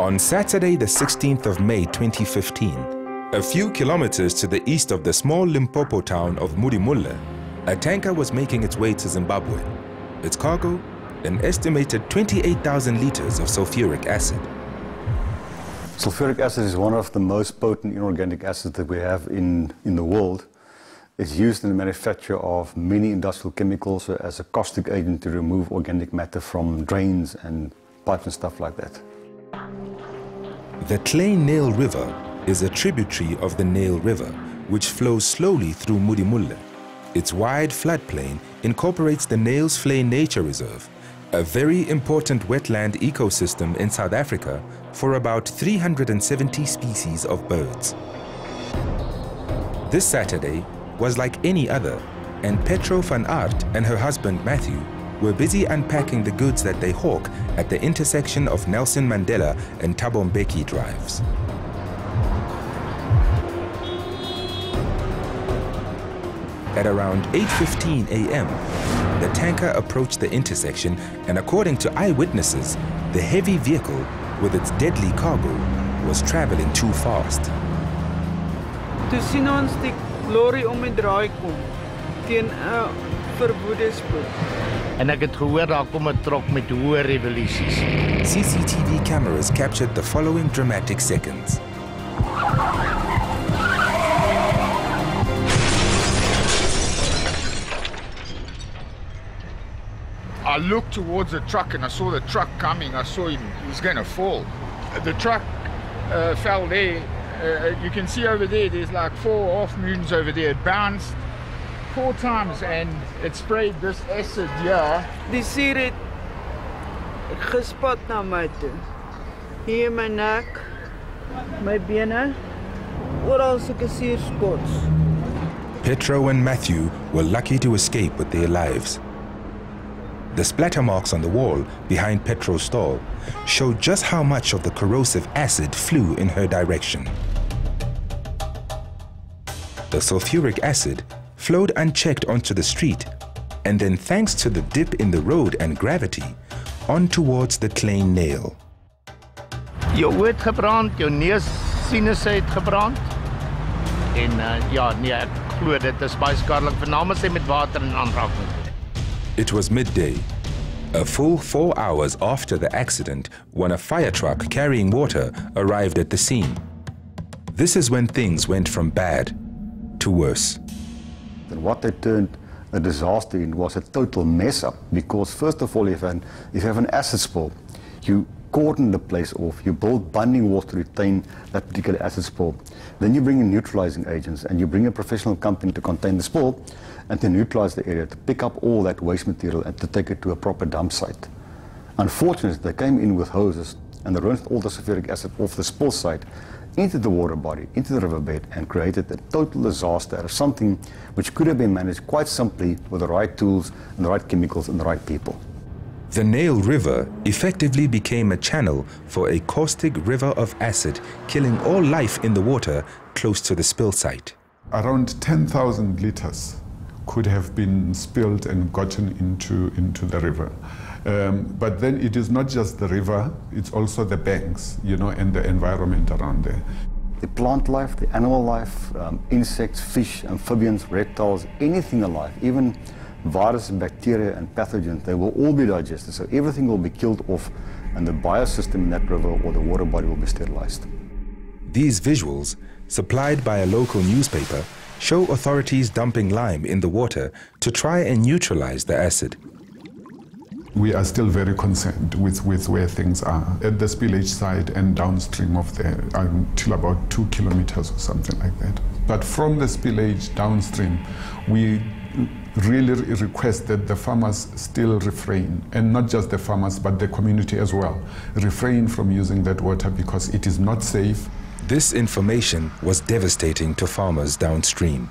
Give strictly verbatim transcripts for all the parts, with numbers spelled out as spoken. On Saturday, the sixteenth of May twenty fifteen, a few kilometers to the east of the small Limpopo town of Modimolle, a tanker was making its way to Zimbabwe. Its cargo, an estimated twenty-eight thousand liters of sulphuric acid. Sulphuric acid is one of the most potent inorganic acids that we have in, in the world. It's used in the manufacture of many industrial chemicals as a caustic agent to remove organic matter from drains and pipes and stuff like that. The Klein Nyl River is a tributary of the Nyl River, which flows slowly through Modimolle. Its wide floodplain incorporates the Nylsvlei Nature Reserve, a very important wetland ecosystem in South Africa for about three hundred seventy species of birds. This Saturday was like any other, and Petro van Aert and her husband Matthew were busy unpacking the goods that they hawk at the intersection of Nelson Mandela and Tabombeki Drives. At around eight fifteen a m, the tanker approached the intersection and, according to eyewitnesses, the heavy vehicle with its deadly cargo was traveling too fast. To see non stick lorry om en draai kom teen 'n verboedespoed. En ek het gehoor daar kom 'n trok met hoë revolusies. C C T V cameras captured the following dramatic seconds. I looked towards the truck and I saw the truck coming. I saw him, he was going to fall. The truck uh, fell there. Uh, you can see over there, there's like four half moons over there. It bounced four times and it sprayed this acid here. They see it, gespot na my toe. Here my neck, my bene, oral sulke seer spots. Petro and Matthew were lucky to escape with their lives. The splatter marks on the wall behind Petro's stall show just how much of the corrosive acid flew in her direction. The sulfuric acid flowed unchecked onto the street and then, thanks to the dip in the road and gravity, on towards the Klein Nyl. Your oor het gebrand, your neus sinus het gebrand. En uh, ja, nee, ek glo dit is baie skadelik, veral as jy met water in aanraking. It was midday, a full four hours after the accident, when a fire truck carrying water arrived at the scene. This is when things went from bad to worse. And what they turned a disaster in was a total mess up, because first of all, if, an, if you have an acid spill, you cordon the place off, you build binding walls to retain that particular acid spill. Then you bring in neutralizing agents and you bring a professional company to contain the spill and to neutralize the area, to pick up all that waste material and to take it to a proper dump site. Unfortunately, they came in with hoses and they rinsed all the sulfuric acid off the spill site into the water body, into the riverbed, and created a total disaster out of something which could have been managed quite simply with the right tools and the right chemicals and the right people. The Nyl River effectively became a channel for a caustic river of acid, killing all life in the water close to the spill site. Around ten thousand litres could have been spilled and gotten into, into the river. Um, but then it is not just the river, it's also the banks, you know, and the environment around there. The plant life, the animal life, um, insects, fish, amphibians, reptiles, anything alive, even viruses, bacteria and pathogens, they will all be digested, so everything will be killed off and the biosystem in that river or the water body will be sterilized. These visuals, supplied by a local newspaper, show authorities dumping lime in the water to try and neutralize the acid. We are still very concerned with, with where things are at the spillage site and downstream of there, until about two kilometers or something like that. But from the spillage downstream, we really request that the farmers still refrain, and not just the farmers but the community as well, refrain from using that water because it is not safe. This information was devastating to farmers downstream.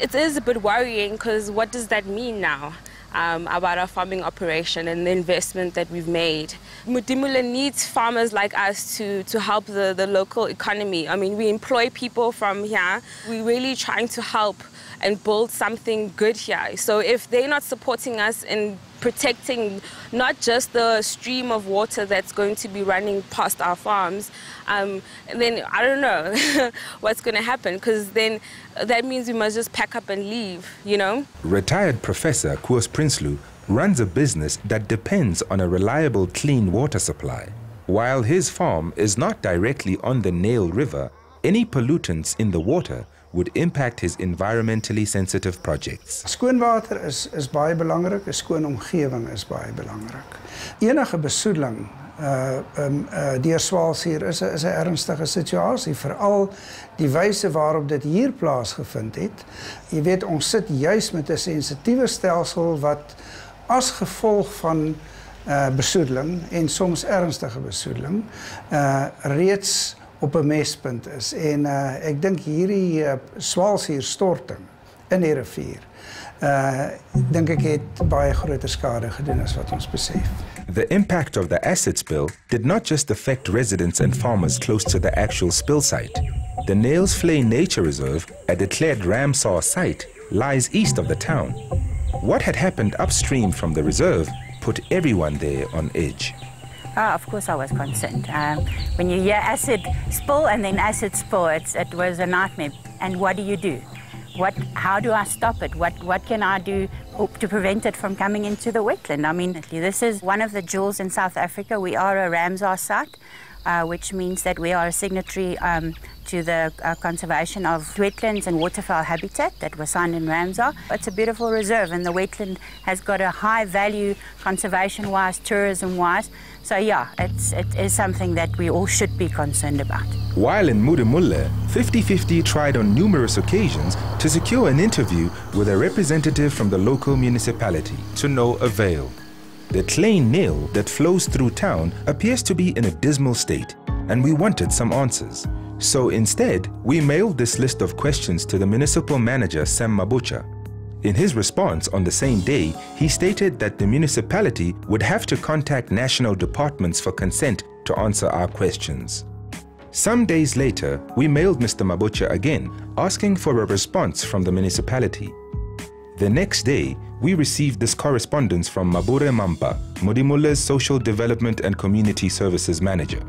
It is a bit worrying because what does that mean now um, about our farming operation and the investment that we've made? Modimolle needs farmers like us to, to help the, the local economy. I mean, we employ people from here. We're really trying to help and build something good here. So if they're not supporting us in protecting not just the stream of water that's going to be running past our farms, um, then I don't know what's going to happen, because then that means we must just pack up and leave, you know. Retired Professor Kuos Prinslu runs a business that depends on a reliable clean water supply. While his farm is not directly on the Nyl River, any pollutants in the water would impact his environmentally sensitive projects. Skoon water is is baie belangrik, 'n skoon omgewing is baie belangrik. Enige besoedeling uh um uh deur swaalsuur is 'n is 'n ernstige situasie, veral die wyse waarop dit hier plaasgevind het. Jy weet, ons sit juis met 'n sensitiewe stelsel wat as gevolg van uh besoedeling en soms ernstige besoedeling uh reeds op 'n mespunt is, en uh, ek dink hierdie uh, swaalsuurstorting in die rivier uh, dink ek het baie groter skade gedoen as wat ons besef. The impact of the acid spill did not just affect residents and farmers close to the actual spill site. The Nylsvlei Nature Reserve, a declared Ramsar site, lies east of the town. What had happened upstream from the reserve put everyone there on edge. Oh, of course I was concerned. Um, when you hear acid spill and then acid spill, it's, it was a nightmare. And what do you do? What, how do I stop it? What, what can I do to prevent it from coming into the wetland? I mean, this is one of the jewels in South Africa. We are a Ramsar site, uh, which means that we are a signatory um, to the uh, conservation of wetlands and waterfowl habitat that was signed in Ramsar. It's a beautiful reserve, and the wetland has got a high value conservation-wise, tourism-wise. So yeah, it's, it is something that we all should be concerned about. While in Modimolle, fifty fifty tried on numerous occasions to secure an interview with a representative from the local municipality, to no avail. The Klein Nyl that flows through town appears to be in a dismal state, and we wanted some answers. So instead, we mailed this list of questions to the municipal manager, Sam Mabucha. In his response on the same day, he stated that the municipality would have to contact national departments for consent to answer our questions. Some days later, we mailed Mister Mabucha again, asking for a response from the municipality. The next day, we received this correspondence from Mabure Mampa, Modimolle's Social Development and Community Services Manager.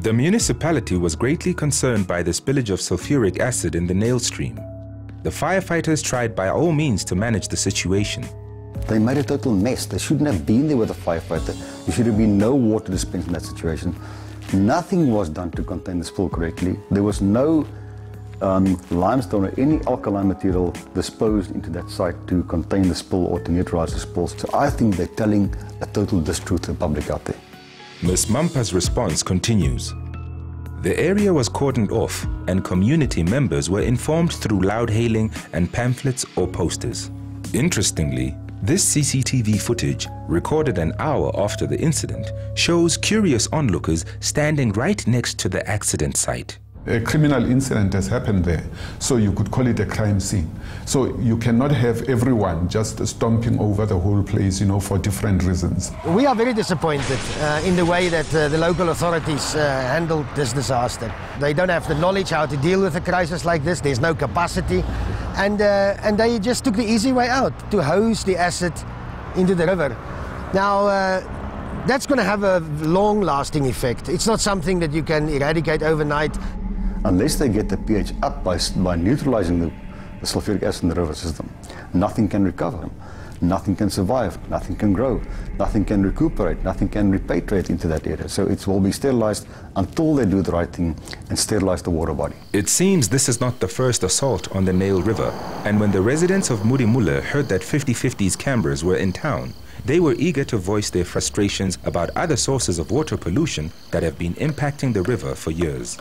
The municipality was greatly concerned by the spillage of sulphuric acid in the Nyl stream. The firefighters tried by all means to manage the situation. They made a total mess. They shouldn't have been there with a the firefighter. There should have been no water dispensed in that situation. Nothing was done to contain the spill correctly. There was no um, limestone or any alkaline material disposed into that site to contain the spill or to neutralize the spill. So I think they're telling a total distruth to the public out there. Miz Mampa's response continues. The area was cordoned off, and community members were informed through loud hailing and pamphlets or posters. Interestingly, this C C T V footage, recorded an hour after the incident, shows curious onlookers standing right next to the accident site. A criminal incident has happened there, so you could call it a crime scene. So you cannot have everyone just stomping over the whole place, you know, for different reasons. We are very disappointed uh, in the way that uh, the local authorities uh, handled this disaster. They don't have the knowledge how to deal with a crisis like this. There's no capacity, and uh, and they just took the easy way out to hose the acid into the river. Now. Uh, That's going to have a long-lasting effect. It's not something that you can eradicate overnight. Unless they get the pH up by, by neutralizing the, the sulfuric acid in the river system, nothing can recover, nothing can survive, nothing can grow, nothing can recuperate, nothing can repatriate into that area. So it will be sterilized until they do the right thing and sterilize the water body. It seems this is not the first assault on the Nyl River, and when the residents of Modimolle heard that fifty fifty's cameras were in town, they were eager to voice their frustrations about other sources of water pollution that have been impacting the river for years.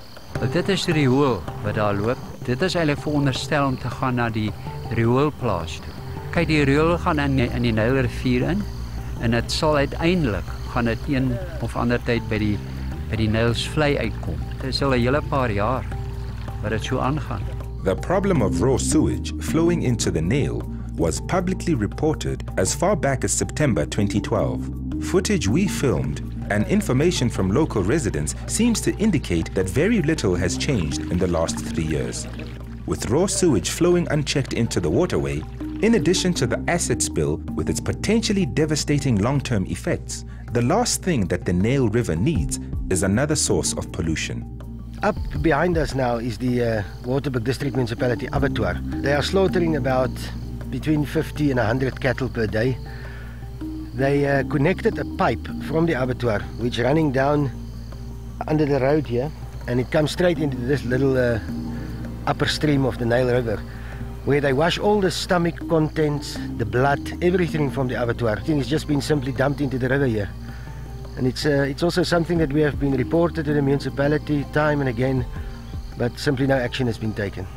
Dit is riool wat daar loop. Dit is eintlik veronderstel om te gaan na die rioolplaas toe. Kyk, die riool gaan in in die Nylrivier in, en dit sal uiteindelik gaan dit een of ander tyd by die by die Nylsvlei uitkom. Dit is al 'n hele paar jaar wat dit so aangaan. The problem of raw sewage flowing into the Nyl was publicly reported as far back as September twenty twelve. Footage we filmed and information from local residents seems to indicate that very little has changed in the last three years. with raw sewage flowing unchecked into the waterway, in addition to the acid spill with its potentially devastating long-term effects, the last thing that the Nyl River needs is another source of pollution. Up behind us now is the uh, Waterberg District Municipality, Abattoir. They are slaughtering about between fifty and one hundred cattle per day. They uh, connected a pipe from the abattoir, which is running down under the road here, and it comes straight into this little uh, upper stream of the Nyl River, where they wash all the stomach contents, the blood, everything from the abattoir. Everything has just been simply dumped into the river here. And it's, uh, it's also something that we have been reported to the municipality time and again, but simply no action has been taken.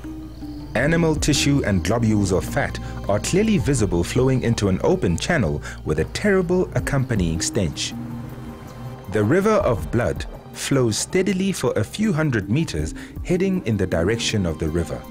Animal tissue and globules of fat are clearly visible flowing into an open channel with a terrible accompanying stench. The river of blood flows steadily for a few hundred meters, heading in the direction of the river.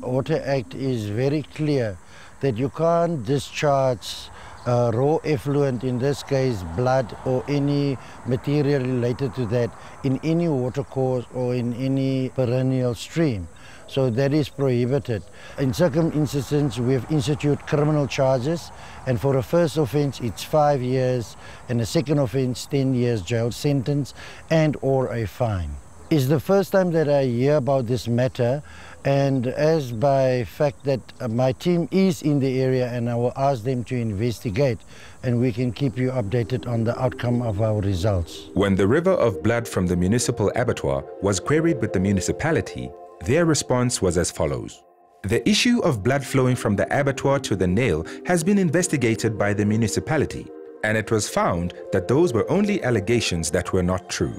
Water Act is very clear that you can't discharge Uh, raw effluent, in this case blood or any material related to that, in any watercourse or in any perennial stream. So that is prohibited. In certain instances we have instituted criminal charges, and for a first offence it's five years and a second offence ten years jail sentence and or a fine. It's the first time that I hear about this matter, and as by fact that my team is in the area and I will ask them to investigate, and we can keep you updated on the outcome of our results. When the river of blood from the municipal abattoir was queried with the municipality, their response was as follows. The issue of blood flowing from the abattoir to the Nyl has been investigated by the municipality, and it was found that those were only allegations that were not true.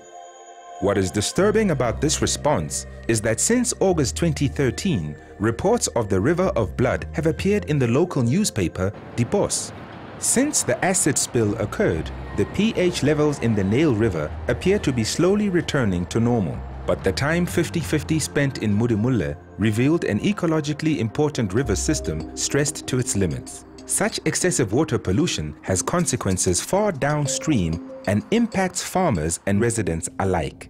What is disturbing about this response is that since August twenty thirteen, reports of the River of Blood have appeared in the local newspaper, De Bos. Since the acid spill occurred, the pH levels in the Nyl River appear to be slowly returning to normal. But the time fifty fifty spent in Modimolle revealed an ecologically important river system stressed to its limits. Such excessive water pollution has consequences far downstream and impacts farmers and residents alike.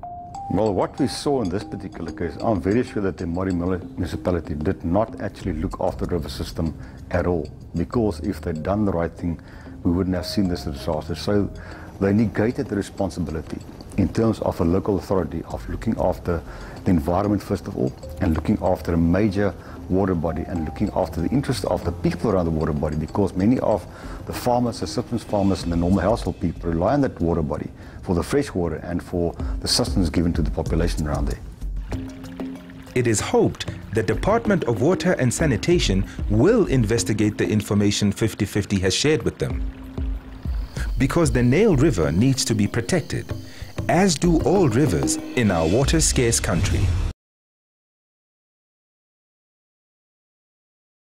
Well, what we saw in this particular case, I'm very sure that the Modimolle municipality did not actually look after the river system at all, because if they'd done the right thing, we wouldn't have seen this disaster. So they negated the responsibility in terms of a local authority of looking after the environment first of all, and looking after a major water body, and looking after the interests of the people around the water body, because many of the farmers, the subsistence farmers and the normal household people rely on that water body for the fresh water and for the sustenance given to the population around there. It is hoped the Department of Water and Sanitation will investigate the information fifty fifty has shared with them, because the Nyl River needs to be protected, as do all rivers in our water-scarce country.